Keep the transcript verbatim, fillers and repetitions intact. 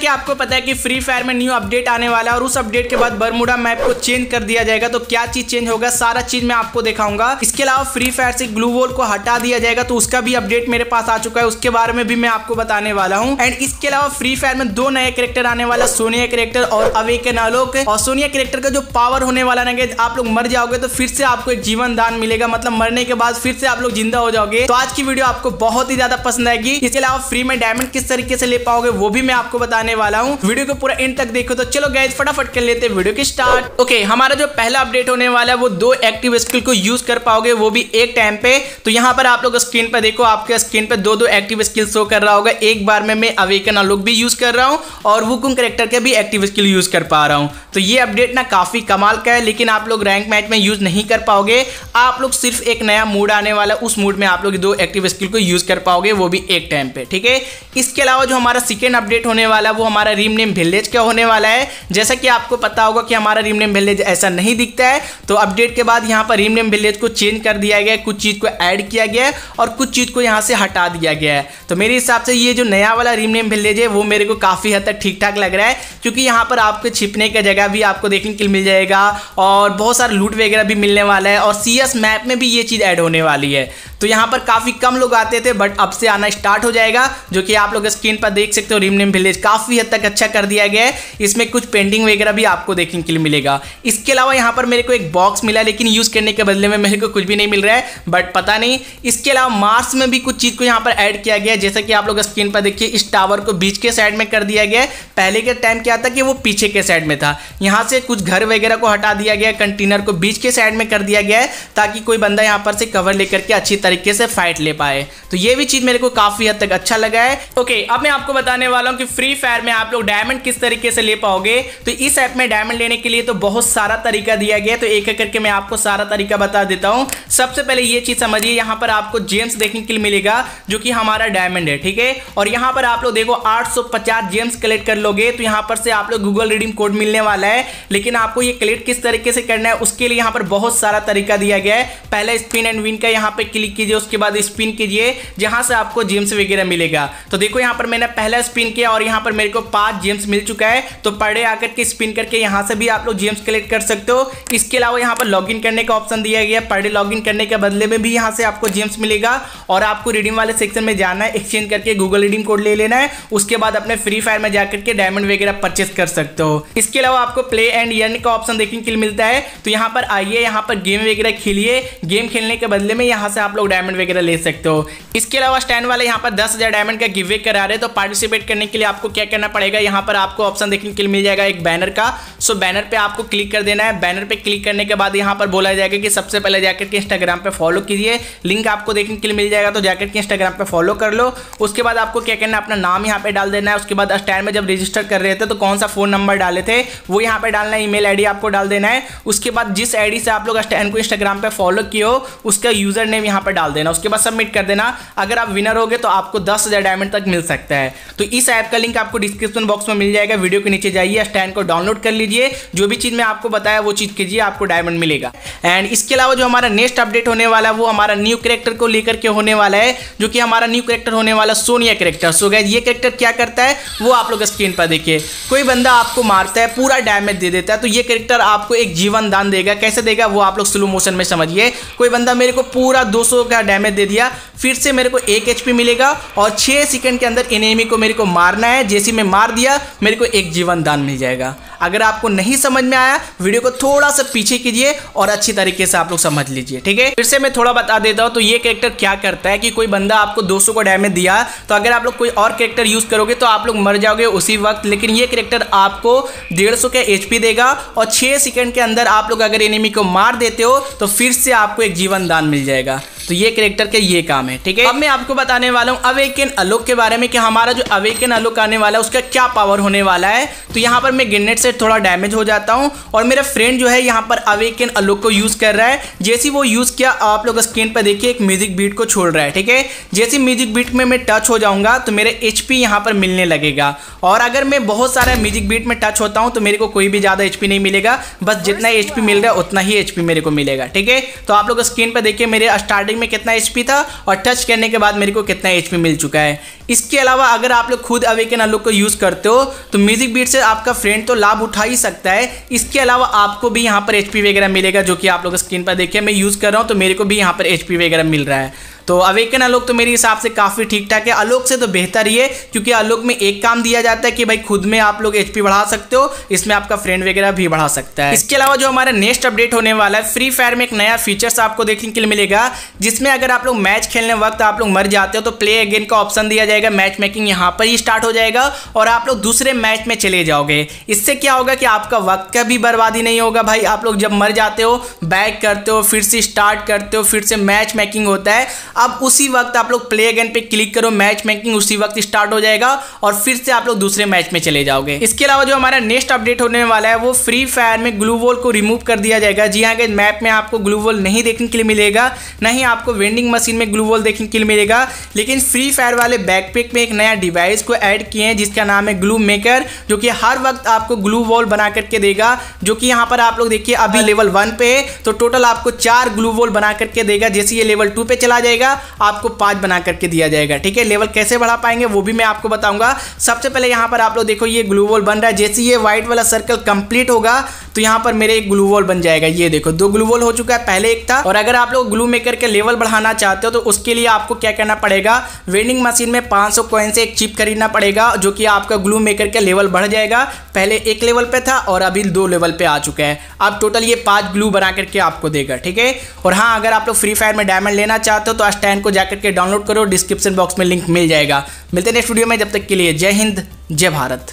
कि आपको पता है कि फ्री फायर में न्यू अपडेट आने वाला है और उस अपडेट के बाद बरमूडा मैप को चेंज कर दिया जाएगा। तो क्या चीज चेंज होगा सारा चीज मैं आपको दिखाऊंगा। इसके अलावा फ्री फायर से ग्लू वॉल को हटा दिया जाएगा तो उसका भी अपडेट मेरे पास आ चुका है, उसके बारे में भी मैं आपको बताने वाला हूँ। एंड इसके अलावा फ्री फायर में दो नए कैरेक्टर आने वाला, सोनिया कैरेक्टर और अवेकन आलोक। और सोनिया कैरेक्टर का जो पावर होने वाला ना कि आप लोग मर जाओगे तो फिर से आपको एक जीवन दान मिलेगा, मतलब मरने के बाद फिर से आप लोग जिंदा हो जाओगे। तो आज की वीडियो आपको बहुत ही ज्यादा पसंद आएगी। इसके अलावा फ्री में डायमंड किस तरीके से ले पाओगे वो भी मैं आपको बताने वाला हूँ, वीडियो को पूरा एंड तक देखो। तो चलो गाइस फटाफट कर लेते हैं वीडियो की स्टार्ट। ओके, हमारा जो पहला अपडेट होने वाला है वो दो एक्टिव स्किल को यूज कर पाओगे, वो भी एक टाइम पे। तो यहाँ पर आप लोग स्क्रीन पर देखो, आपके स्क्रीन पर दो दो एक्टिव स्किल शो कर रहा होगा। एक बार में मैं अवेकन आलोक भी यूज कर रहा हूँ और वुकुंग कैरेक्टर के भी एक्टिव स्किल यूज कर पा रहा हूँ। तो ये अपडेट ना काफी कमाल का है, लेकिन आप लोग रैंक मैच में यूज नहीं कर पाओगे। आप लोग सिर्फ एक नया मूड आने वाला, उस मूड में आप लोग दो एक्टिव स्किल को यूज कर पाओगे, वो भी एक टाइम पे, ठीक है। इसके अलावा जो हमारा सेकेंड अपडेट होने वाला वो हमारा रीम नेम विलेज का होने वाला है। जैसा कि आपको पता होगा कि हमारा रीम नेम विलेज ऐसा नहीं दिखता है, तो अपडेट के बाद यहाँ पर रीम नेम विलेज को चेंज कर दिया गया है, कुछ चीज को ऐड किया गया है और कुछ चीज को यहाँ से हटा दिया गया है। तो मेरे हिसाब से ये जो नया वाला रीम नेम विलेज है वो मेरे को काफी हद तक ठीक ठाक लग रहा है, क्योंकि यहाँ पर आपको छिपने का जगह भी आपको देखने के लिए मिल जाएगा और बहुत सारा लूट वगैरह भी मिलने वाला है और सीएस मैप में भी ये चीज ऐड होने वाली है। तो यहाँ पर काफी कम लोग आते थे बट अब से आना स्टार्ट हो जाएगा, जो कि आप लोग स्क्रीन पर देख सकते हो। रीम नेम विलेज काफी हद तक अच्छा कर दिया गया है, इसमें कुछ पेंटिंग वगैरह भी आपको देखने के लिए मिलेगा। इसके अलावा यहाँ पर मेरे को एक बॉक्स मिला, लेकिन यूज करने के बदले में मेरे को कुछ भी नहीं मिल रहा है, बट पता नहीं। इसके अलावा मार्स में भी कुछ चीज को यहाँ पर ऐड किया गया है, जैसा कि आप लोग स्क्रीन पर देखिए। इस टावर को बीच के साइड में कर दिया गया है, पहले के टाइम क्या था कि वो पीछे के साइड में था। यहाँ से कुछ घर वगैरह को हटा दिया गया, कंटेनर को बीच के साइड में कर दिया गया है ताकि कोई बंदा यहाँ पर से कवर लेकर के अच्छी तरीके से फाइट ले पाए। तो ये भी चीज मेरे को काफी हद तक अच्छा लगा है। ओके, अब मैं आपको बताने वाला हूँ कि फ्री फायर में आप लोग डायमंड किस तरीके से ले पाओगे। तो इस ऐप में डायमंड लेने के लिए तो बहुत सारा तरीका दिया गया है, तो एक एक करके मैं आपको सारा तरीका बता देता हूँ। सबसे पहले ये चीज समझिए, यहाँ पर आपको जेम्स देखने के लिए मिलेगा जो कि हमारा डायमंड है, ठीक है। और यहाँ पर आप लोग देखो आठ सौ पचास जेम्स कलेक्ट कर लोगे तो यहाँ पर से आप लोग गूगल रिडीम कोड मिलने वाला है। लेकिन आपको ये कलेक्ट किस तरीके से करना है उसके लिए यहाँ पर बहुत सारा तरीका दिया गया है। पहला स्पिन एंड विन का यहाँ पे क्लिक कीजिए, उसके बाद स्पिन कीजिए जहाँ से आपको जेम्स वगैरह मिलेगा। तो देखो यहाँ पर मैंने पहला स्पिन किया और यहाँ पर मेरे को पाँच जेम्स मिल चुका है। तो पड़े आकर के स्पिन करके यहाँ से भी आप लोग जेम्स कलेक्ट कर सकते हो। इसके अलावा यहाँ पर लॉग इन करने का ऑप्शन दिया गया, पर डे लॉग इन करने के बदले में भी यहाँ से आपको जेम्स मिलेगा। और आपको रिडीम वाले सेक्शन में जाना है, एक्सचेंज करके गूगल रिडीम कोड ले लेना है, उसके बाद अपने फ्री फायर में जाकर के डायमंड वगैरह परचेस कर सकते हो। इसके अलावा आपको प्ले एंड अर्न का ऑप्शन देखने के लिए मिलता है, तो यहाँ पर आइए, यहाँ पर गेम वगैरह खेलिए, गेम खेलने के बदले में यहाँ से आप लोग डायमंड वगैरह ले सकते हो। इसके अलावा स्टैंड वाले यहाँ पर दस हजार डायमंड का गिव अवे करा रहे हैं, तो पार्टिसिपेट करने के लिए आपको क्या करना पड़ेगा, यहाँ पर आपको ऑप्शन देखने के लिए मिल जाएगा एक बैनर का। सो बैनर पर आपको क्लिक कर देना है, बैनर पर क्लिक करने के बाद यहाँ पर बोला जाएगा कि सबसे पहले जाकर के इंस्टाग्राम पे फॉलो कीजिए, लिंक आपको देखने के लिए मिल जाएगा, तो जाकर के इंस्टाग्राम पे फॉलो कर लो। उसके बाद आपको क्या करना है, अपना नाम यहाँ पे डाल देना है। उसके बाद स्टैंड में जब रजिस्टर कर रहे थे तो कौन सा फोन नंबर डाले थे वो यहाँ पे डालना है, ईमेल आईडी आपको डाल देना है। उसके बाद जिस आईडी से आप लोग स्टैंड को इंस्टाग्राम पे फॉलो किए हो उसका यूजर नेम यहाँ पर डाल देना, उसके बाद सबमिट कर देना। अगर आप विनर हो गए तो आपको दस हजार डायमंड तक मिल सकता है। तो इस ऐप का लिंक आपको डिस्क्रिप्शन बॉक्स में मिल जाएगा, वीडियो के नीचे जाइए, स्टैंड को डाउनलोड कर लीजिए, जो भी चीज मैं आपको बताया वो चीज कीजिए, आपको डायमंड मिलेगा। एंड इसके अलावा जो हमारा नेक्स्ट अपडेट होने वाला है वो हमारा न्यू कैरेक्टर को लेकर के होने वाला है, जो कि हमारा न्यू कैरेक्टर होने वाला सोनिया कैरेक्टर। सो गाइस ये कैरेक्टर क्या करता है वो आप लोग स्क्रीन पर देखिए। कोई बंदा आपको मारता है, पूरा डैमेज दे देता है, तो ये कैरेक्टर आपको एक जीवन दान देगा। कैसे देगा वो आप लोग स्लो मोशन में समझिए। कोई बंदा मेरे को पूरा दो सौ का डैमेज दे दिया, फिर से मेरे को एक एचपी मिलेगा और छः सेकंड के अंदर एनिमी को मेरे को मारना है। जैसे मैं मार दिया मेरे को एक जीवन दान मिल जाएगा। अगर आपको नहीं समझ में आया वीडियो को थोड़ा सा पीछे कीजिए और अच्छी तरीके से आप लोग समझ लीजिए, ठीक है। फिर से मैं थोड़ा बता देता हूँ। तो ये कैरेक्टर क्या करता है कि कोई बंदा आपको दो सौ का डैमेज दिया, तो अगर आप लोग कोई और कैरेक्टर यूज करोगे तो आप लोग मर जाओगे उसी वक्त। लेकिन ये कैरेक्टर आपको डेढ़ सौ का एचपी देगा और छः सेकंड के अंदर आप लोग अगर एनिमी को मार देते हो तो फिर से आपको एक जीवन दान मिल जाएगा। तो ये कैरेक्टर के ये काम है, ठीक है। अब मैं आपको बताने वाला हूँ अवेकन आलोक के बारे में कि हमारा जो अवेकन आलोक आने वाला है उसका क्या पावर होने वाला है। तो यहाँ पर मैं ग्रेनेड से थोड़ा डैमेज हो जाता हूँ और मेरा फ्रेंड जो है यहाँ पर अवेकन आलोक को यूज़ कर रहा है। जैसे वो यूज़ किया आप लोग स्क्रीन पर देखिए, एक म्यूजिक बीट को छोड़ रहा है, ठीक है। जैसे म्यूजिक बीट में मैं टच हो जाऊँगा तो मेरे एच पी यहाँ पर मिलने लगेगा और अगर मैं बहुत सारा म्यूजिक बीट में टच होता हूँ तो मेरे को कोई भी ज़्यादा एच पी नहीं मिलेगा, बस जितना एच पी मिल रहा है उतना ही एच पी मेरे को मिलेगा, ठीक है। तो आप लोग स्क्रीन पर देखिए, मेरे स्टार्टिंग में कितना एचपी था और टच करने के बाद मेरे को कितना एचपी मिल चुका है। इसके अलावा अगर आप लोग खुद अवेकन आलोक को यूज़ करते हो तो म्यूजिक बीट से आपका फ्रेंड तो लाभ उठा ही सकता है, इसके अलावा आपको भी यहाँ पर एचपी वगैरह मिलेगा, जो कि आप लोग स्क्रीन पर देखिए मैं यूज़ कर रहा हूँ तो मेरे को भी यहाँ पर एचपी वगैरह मिल रहा है। तो अवेकन आलोक तो मेरे हिसाब से काफ़ी ठीक ठाक है, आलोक से तो बेहतर ही है, क्योंकि आलोक में एक काम दिया जाता है कि भाई खुद में आप लोग एचपी बढ़ा सकते हो, इसमें आपका फ्रेंड वगैरह भी बढ़ा सकता है। इसके अलावा जो हमारा नेक्स्ट अपडेट होने वाला है, फ्री फायर में एक नया फीचर्स आपको देखने के लिए मिलेगा, जिसमें अगर आप लोग मैच खेलने वक्त आप लोग मर जाते हो तो प्ले अगेन का ऑप्शन दिया जाएगा, मैच मेकिंग यहाँ पर ही स्टार्ट हो जाएगा और आप लोग दूसरे मैच में चले जाओगे। इससे क्या होगा कि आपका वक्त का भी बर्बादी नहीं होगा, भाई आप लोग जब मर जाते हो बैक करते हो, फिर से स्टार्ट करते हो, फिर से मैच मेकिंग होता है, अब उसी वक्त आप लोग प्ले अगेन पे क्लिक करो, मैच मेकिंग उसी वक्त स्टार्ट हो जाएगा और फिर से आप लोग दूसरे मैच में चले जाओगे। इसके अलावा जो हमारा नेक्स्ट अपडेट होने वाला है वो फ्री फायर में ग्लू वॉल को रिमूव कर दिया जाएगा। जी हाँ, मैप में आपको ग्लू वॉल नहीं देखने के लिए मिलेगा, ना ही आपको वेंडिंग मशीन में ग्लू वॉल देखने के लिए मिलेगा, लेकिन फ्री फायर वाले बैकपैक में एक नया डिवाइस को ऐड किए हैं जिसका नाम है ग्लू मेकर, जो कि हर वक्त आपको ग्लू वॉल बना करके देगा, जो कि यहाँ पर आप लोग देखिए अभी लेवल वन पे है तो टोटल आपको चार ग्लू वॉल बना करके देगा। जैसे ये लेवल टू पे चला जाएगा आपको पांच बना करके दिया जाएगा। ठीक है, लेवल कैसे बढ़ा पाएंगे वो भी मैं आपको बताऊंगा। सबसे पहले यहाँ पर आप लोग देखो ये ग्लू वॉल बन रहा है, जैसे ये व्हाइट वाला सर्कल कंप्लीट होगा तो यहाँ पर मेरे एक ग्लू वॉल बन जाएगा। ये देखो दो ग्लू वॉल हो चुका है, पहले एक था। और अगर आप लोग ग्लू मेकर के लेवल बढ़ाना चाहते हो तो उसके लिए आपको क्या करना पड़ेगा, वेंडिंग मशीन में पाँच सौ कॉइन से एक चिप खरीदना पड़ेगा, जो कि आपका ग्लू मेकर का लेवल बढ़ जाएगा। पहले एक लेवल पे था और अभी दो लेवल पे आ चुका है। अब टोटल ये पाँच ग्लू बना करके आपको देगा। ठीक है, और हाँ अगर आप लोग फ्री फायर में डायमंड लेना चाहते हो तो स्टैन को जाकर के डाउनलोड करो, डिस्क्रिप्शन बॉक्स में लिंक मिल जाएगा। मिलते हैं नेक्स्ट वीडियो में, जब तक के लिए जय हिंद जय भारत।